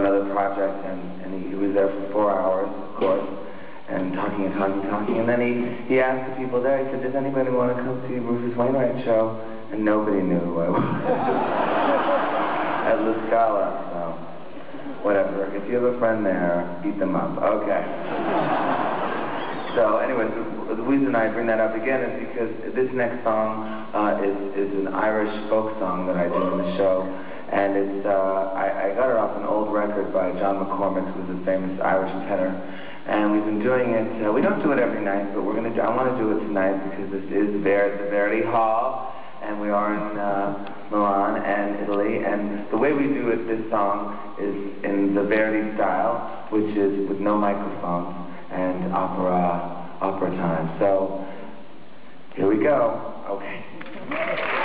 another project, and he was there for 4 hours, of course, and talking. And then he asked the people there, he said, does anybody want to come see Rufus Wainwright's show? And nobody knew who I was. At La Scala, so whatever. If you have a friend there, beat them up. Okay. So anyway, the reason I bring that up again is because this next song is an Irish folk song that I do in the show, and it's I got it off an old record by John McCormick, who's a famous Irish tenor, and we've been doing it. We don't do it every night, but I want to do it tonight because this is the Verdi Hall, and we are in Milan and Italy, and the way we do it, this song is in the Verdi style, which is with no microphones. And opera time. So, here we go. Okay.